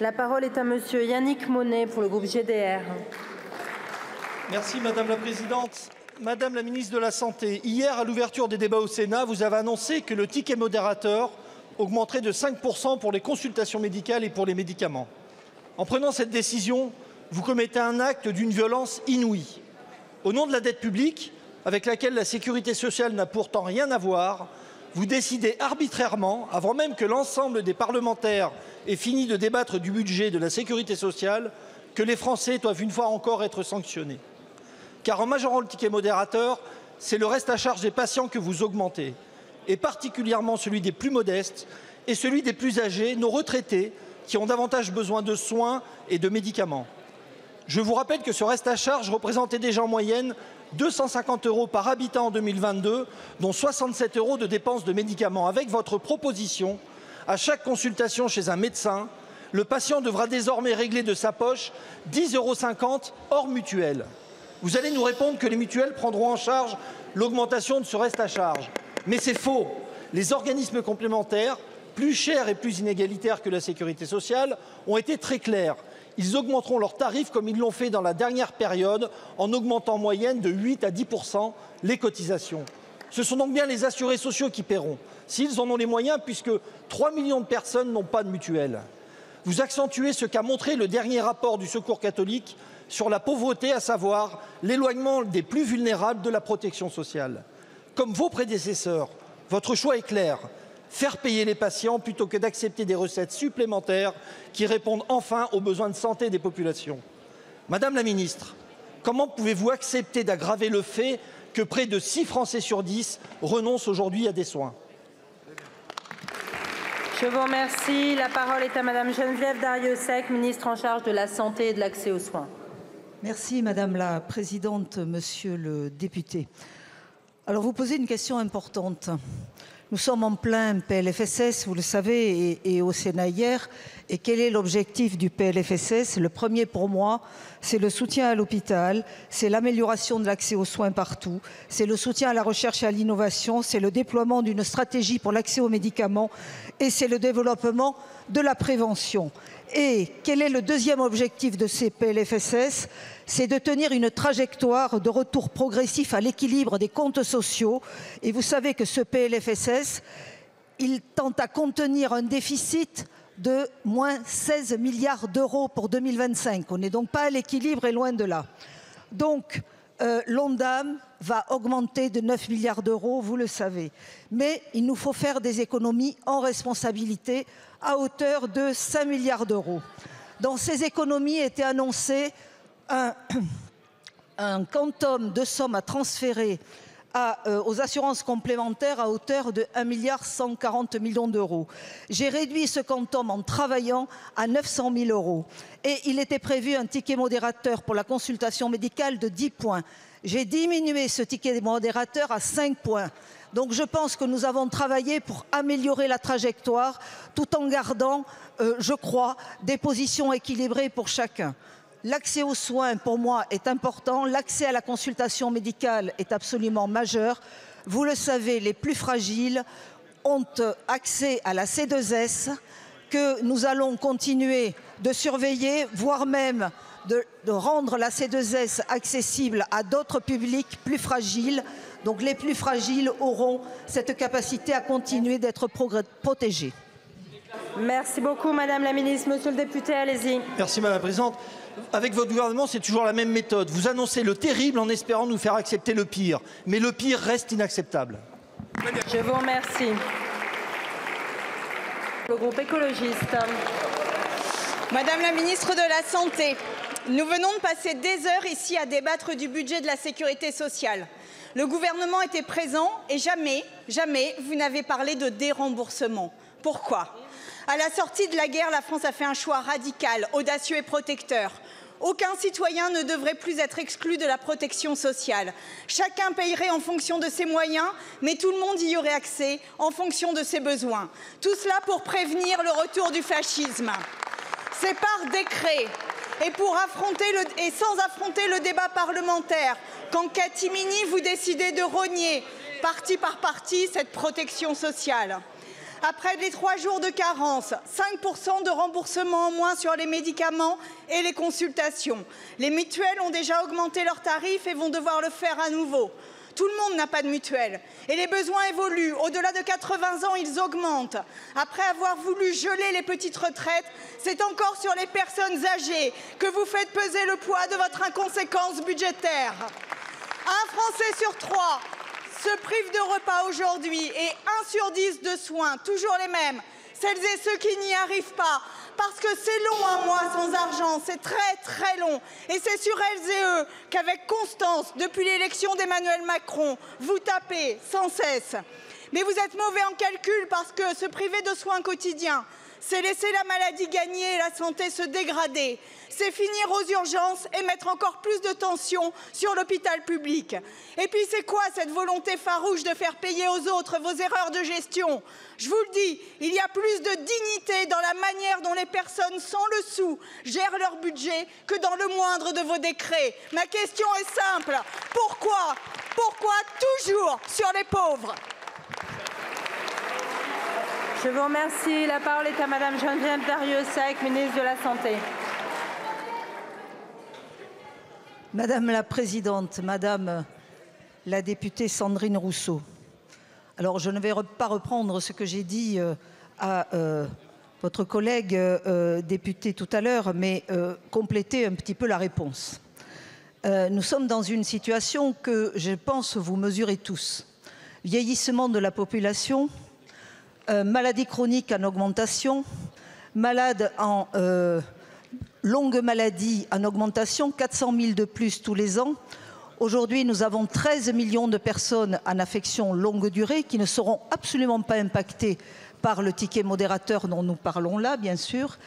La parole est à monsieur Yannick Monnet pour le groupe GDR. Merci madame la présidente. Madame la ministre de la Santé, hier à l'ouverture des débats au Sénat, vous avez annoncé que le ticket modérateur augmenterait de 5% pour les consultations médicales et pour les médicaments. En prenant cette décision, vous commettez un acte d'une violence inouïe. Au nom de la dette publique, avec laquelle la sécurité sociale n'a pourtant rien à voir, vous décidez arbitrairement, avant même que l'ensemble des parlementaires ait fini de débattre du budget de la sécurité sociale, que les Français doivent une fois encore être sanctionnés. Car en majorant le ticket modérateur, c'est le reste à charge des patients que vous augmentez, et particulièrement celui des plus modestes et celui des plus âgés, nos retraités, qui ont davantage besoin de soins et de médicaments. Je vous rappelle que ce reste à charge représentait déjà en moyenne 250 € par habitant en 2022, dont 67 € de dépenses de médicaments. Avec votre proposition, à chaque consultation chez un médecin, le patient devra désormais régler de sa poche 10,50 € hors mutuelle. Vous allez nous répondre que les mutuelles prendront en charge l'augmentation de ce reste à charge. Mais c'est faux. Les organismes complémentaires, plus chers et plus inégalitaires que la sécurité sociale, ont été très clairs. Ils augmenteront leurs tarifs comme ils l'ont fait dans la dernière période, en augmentant en moyenne de 8 à 10% les cotisations. Ce sont donc bien les assurés sociaux qui paieront, s'ils en ont les moyens, puisque 3 millions de personnes n'ont pas de mutuelle. Vous accentuez ce qu'a montré le dernier rapport du Secours catholique sur la pauvreté, à savoir l'éloignement des plus vulnérables de la protection sociale. Comme vos prédécesseurs, votre choix est clair. Faire payer les patients plutôt que d'accepter des recettes supplémentaires qui répondent enfin aux besoins de santé des populations. Madame la ministre, comment pouvez-vous accepter d'aggraver le fait que près de 6 Français sur 10 renoncent aujourd'hui à des soins? Je vous remercie. La parole est à madame Geneviève Darrieussecq, ministre en charge de la Santé et de l'accès aux soins. Merci madame la présidente, monsieur le député. Alors vous posez une question importante. Nous sommes en plein PLFSS, vous le savez, et au Sénat hier. Et quel est l'objectif du PLFSS? Le premier pour moi, c'est le soutien à l'hôpital, c'est l'amélioration de l'accès aux soins partout, c'est le soutien à la recherche et à l'innovation, c'est le déploiement d'une stratégie pour l'accès aux médicaments et c'est le développement de la prévention. Et quel est le deuxième objectif de ces PLFSS? C'est de tenir une trajectoire de retour progressif à l'équilibre des comptes sociaux. Et vous savez que ce PLFSS, il tente à contenir un déficit de moins 16 milliards d'euros pour 2025. On n'est donc pas à l'équilibre et loin de là. Donc, l'ONDAM va augmenter de 9 milliards d'euros, vous le savez. Mais il nous faut faire des économies en responsabilité à hauteur de 5 milliards d'euros. Dans ces économies était annoncé un quantum de sommes à transférer aux assurances complémentaires à hauteur de 1,140 milliard d'euros. J'ai réduit ce quantum en travaillant à 900 000 €. Et il était prévu un ticket modérateur pour la consultation médicale de 10 points. J'ai diminué ce ticket modérateur à 5 points. Donc je pense que nous avons travaillé pour améliorer la trajectoire tout en gardant, je crois, des positions équilibrées pour chacun. L'accès aux soins, pour moi, est important. L'accès à la consultation médicale est absolument majeur. Vous le savez, les plus fragiles ont accès à la C2S, que nous allons continuer de surveiller, voire même de rendre la C2S accessible à d'autres publics plus fragiles. Donc les plus fragiles auront cette capacité à continuer d'être protégés. Merci beaucoup, madame la ministre. Monsieur le député, allez-y. Merci, madame la présidente. Avec votre gouvernement, c'est toujours la même méthode. Vous annoncez le terrible en espérant nous faire accepter le pire. Mais le pire reste inacceptable. Je vous remercie. Le groupe écologiste. Madame la ministre de la Santé, nous venons de passer des heures ici à débattre du budget de la sécurité sociale. Le gouvernement était présent et jamais vous n'avez parlé de déremboursement. Pourquoi ? À la sortie de la guerre, la France a fait un choix radical, audacieux et protecteur. Aucun citoyen ne devrait plus être exclu de la protection sociale. Chacun payerait en fonction de ses moyens, mais tout le monde y aurait accès en fonction de ses besoins. Tout cela pour prévenir le retour du fascisme. C'est par décret et, sans affronter le débat parlementaire qu'en catimini vous décidez de rogner, partie par partie, cette protection sociale. Après les 3 jours de carence, 5% de remboursement en moins sur les médicaments et les consultations. Les mutuelles ont déjà augmenté leurs tarifs et vont devoir le faire à nouveau. Tout le monde n'a pas de mutuelle. Et les besoins évoluent. Au-delà de 80 ans, ils augmentent. Après avoir voulu geler les petites retraites, c'est encore sur les personnes âgées que vous faites peser le poids de votre inconséquence budgétaire. Un Français sur 3 se prive de repas aujourd'hui et 1 sur 10 de soins, toujours les mêmes. Celles et ceux qui n'y arrivent pas, parce que c'est long un mois sans argent, c'est très très long. Et c'est sur elles et eux qu'avec constance, depuis l'élection d'Emmanuel Macron, vous tapez sans cesse. Mais vous êtes mauvais en calcul parce que se priver de soins quotidiens, c'est laisser la maladie gagner et la santé se dégrader. C'est finir aux urgences et mettre encore plus de tension sur l'hôpital public. Et puis c'est quoi cette volonté farouche de faire payer aux autres vos erreurs de gestion? Je vous le dis, il y a plus de dignité dans la manière dont les personnes sans le sou gèrent leur budget que dans le moindre de vos décrets. Ma question est simple, pourquoi toujours sur les pauvres? Je vous remercie. La parole est à Madame Geneviève Darrieussecq, ministre de la Santé. Madame la Présidente, Madame la députée Sandrine Rousseau. Alors, je ne vais pas reprendre ce que j'ai dit à votre collègue députée tout à l'heure, mais compléter un petit peu la réponse. Nous sommes dans une situation que, je pense, vous mesurez tous. Vieillissement de la population, maladie chronique en augmentation, malades en longue maladie en augmentation, 400 000 de plus tous les ans. Aujourd'hui, nous avons 13 millions de personnes en affection longue durée qui ne seront absolument pas impactées par le ticket modérateur dont nous parlons là, bien sûr.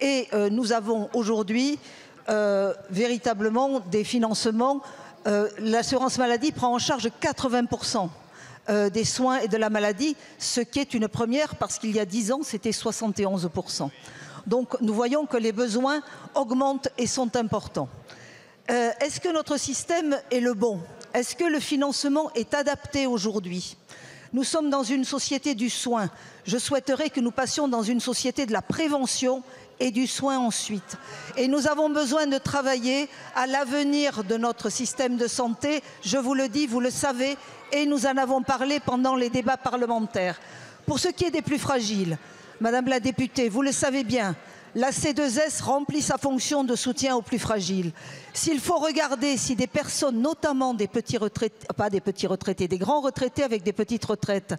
Et nous avons aujourd'hui véritablement des financements. L'assurance maladie prend en charge 80% des soins et de la maladie, ce qui est une première parce qu'il y a 10 ans, c'était 71%. Donc nous voyons que les besoins augmentent et sont importants. Est-ce que notre système est le bon? Est-ce que le financement est adapté aujourd'hui? Nous sommes dans une société du soin. Je souhaiterais que nous passions dans une société de la prévention et du soin ensuite. Et nous avons besoin de travailler à l'avenir de notre système de santé. Je vous le dis, vous le savez, et nous en avons parlé pendant les débats parlementaires. Pour ce qui est des plus fragiles, Madame la députée, vous le savez bien, la C2S remplit sa fonction de soutien aux plus fragiles. S'il faut regarder si des personnes, notamment des petits retraités, pas des petits retraités, des grands retraités avec des petites retraites,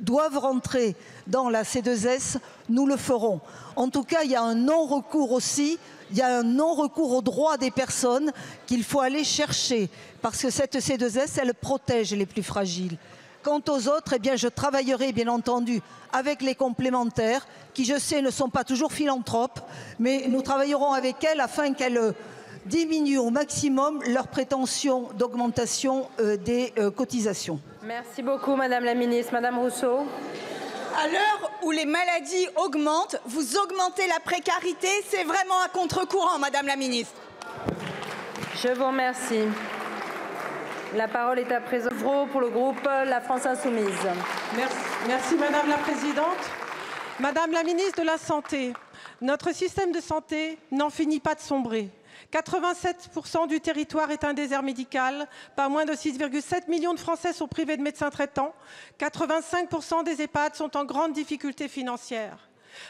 doivent rentrer dans la C2S, nous le ferons. En tout cas, il y a un non-recours aussi, il y a un non-recours aux droits des personnes qu'il faut aller chercher, parce que cette C2S, elle protège les plus fragiles. Quant aux autres, eh bien, je travaillerai bien entendu avec les complémentaires, qui je sais ne sont pas toujours philanthropes, mais nous travaillerons avec elles afin qu'elles diminuent au maximum leurs prétentions d'augmentation des cotisations. Merci beaucoup Madame la Ministre. Madame Rousseau. À l'heure où les maladies augmentent, vous augmentez la précarité, c'est vraiment à contre-courant Madame la Ministre. Je vous remercie. La parole est à présent pour le groupe La France Insoumise. Merci Madame la Présidente. Madame la Ministre de la Santé, notre système de santé n'en finit pas de sombrer. 87% du territoire est un désert médical. Pas moins de 6,7 millions de Français sont privés de médecins traitants. 85% des EHPAD sont en grande difficulté financière.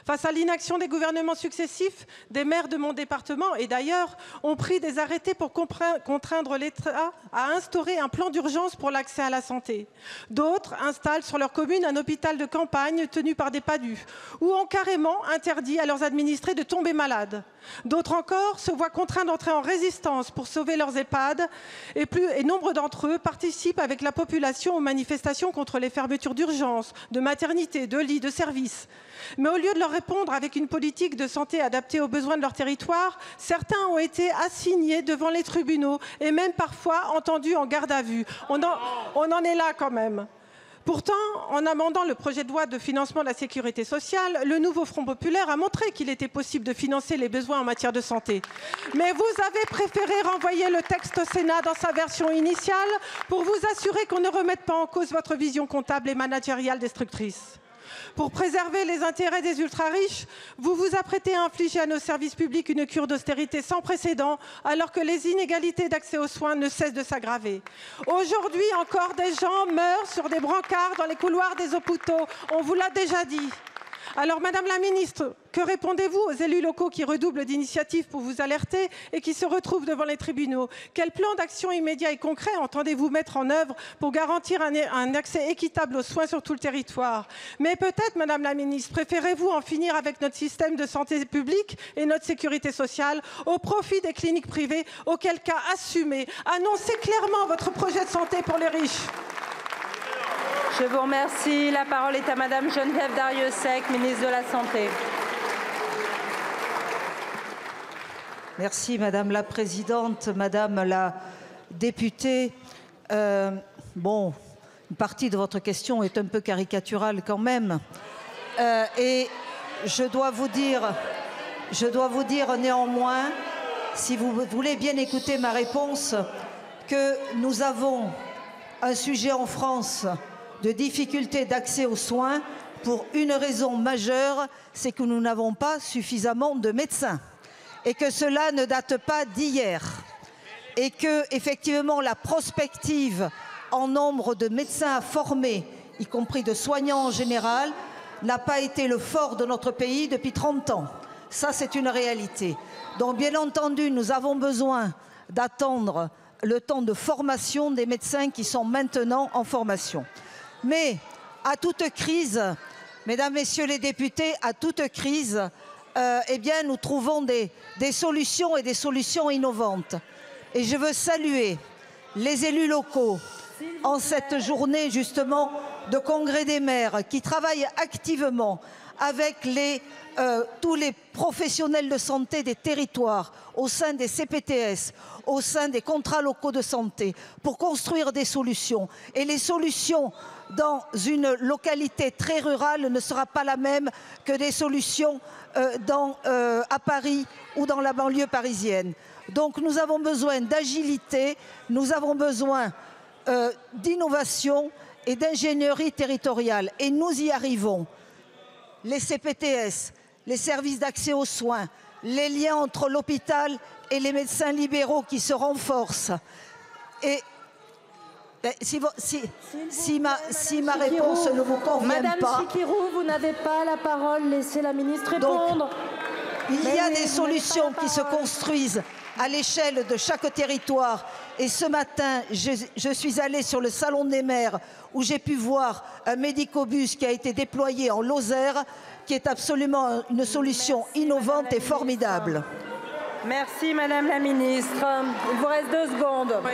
Face à l'inaction des gouvernements successifs, des maires de mon département, et d'ailleurs, ont pris des arrêtés pour contraindre l'État à instaurer un plan d'urgence pour l'accès à la santé. D'autres installent sur leur commune un hôpital de campagne tenu par des PADU, ou ont carrément interdit à leurs administrés de tomber malades. D'autres encore se voient contraints d'entrer en résistance pour sauver leurs EHPAD, et nombre d'entre eux participent avec la population aux manifestations contre les fermetures d'urgence, de maternité, de lits, de services. Mais au lieu de leur répondre avec une politique de santé adaptée aux besoins de leur territoire, certains ont été assignés devant les tribunaux et même parfois entendus en garde à vue. On en est là quand même. Pourtant, en amendant le projet de loi de financement de la sécurité sociale, le nouveau Front populaire a montré qu'il était possible de financer les besoins en matière de santé. Mais vous avez préféré renvoyer le texte au Sénat dans sa version initiale pour vous assurer qu'on ne remette pas en cause votre vision comptable et managériale destructrice. pour préserver les intérêts des ultra-riches, vous vous apprêtez à infliger à nos services publics une cure d'austérité sans précédent, alors que les inégalités d'accès aux soins ne cessent de s'aggraver. Aujourd'hui encore, des gens meurent sur des brancards dans les couloirs des hôpitaux. On vous l'a déjà dit. Alors, Madame la Ministre, que répondez-vous aux élus locaux qui redoublent d'initiatives pour vous alerter et qui se retrouvent devant les tribunaux? Quel plan d'action immédiat et concret entendez-vous mettre en œuvre pour garantir un accès équitable aux soins sur tout le territoire? Mais peut-être, Madame la Ministre, préférez-vous en finir avec notre système de santé publique et notre sécurité sociale au profit des cliniques privées, auquel cas assumez, annoncez clairement votre projet de santé pour les riches. Je vous remercie. La parole est à Madame Geneviève Darrieussecq, ministre de la Santé. Merci Madame la Présidente, Madame la députée. Une partie de votre question est un peu caricaturale quand même. Et je dois vous dire néanmoins, si vous voulez bien écouter ma réponse, que nous avons un sujet en France de difficultés d'accès aux soins pour une raison majeure, c'est que nous n'avons pas suffisamment de médecins et que cela ne date pas d'hier et que effectivement la prospective en nombre de médecins à former, y compris de soignants en général, n'a pas été le fort de notre pays depuis 30 ans. Ça, c'est une réalité. Donc bien entendu, nous avons besoin d'attendre le temps de formation des médecins qui sont maintenant en formation. Mais à toute crise, mesdames, messieurs les députés, à toute crise, eh bien, nous trouvons des solutions et des solutions innovantes. Et je veux saluer les élus locaux en cette journée justement de congrès des maires qui travaillent activement avec tous les professionnels de santé des territoires, au sein des CPTS, au sein des contrats locaux de santé, pour construire des solutions. Et les solutions dans une localité très rurale ne sera pas la même que des solutions à Paris ou dans la banlieue parisienne. Donc nous avons besoin d'agilité, nous avons besoin d'innovation et d'ingénierie territoriale. Et nous y arrivons. Les CPTS, les services d'accès aux soins, les liens entre l'hôpital et les médecins libéraux qui se renforcent. Et si ma réponse ne vous convient pas... Madame Chikirou, vous n'avez pas la parole, laissez la ministre répondre. Il y a des solutions qui se construisent à l'échelle de chaque territoire. Et ce matin, je suis allée sur le salon des maires où j'ai pu voir un médicobus qui a été déployé en Lozère, qui est absolument une solution innovante et formidable. Merci Madame la Ministre. Il vous reste 2 secondes. Oui.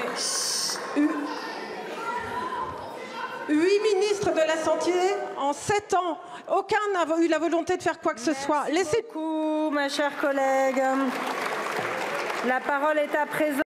8 ministres de la Santé en 7 ans. Aucun n'a eu la volonté de faire quoi que ce soit. Merci beaucoup, ma chère collègue. La parole est à présent.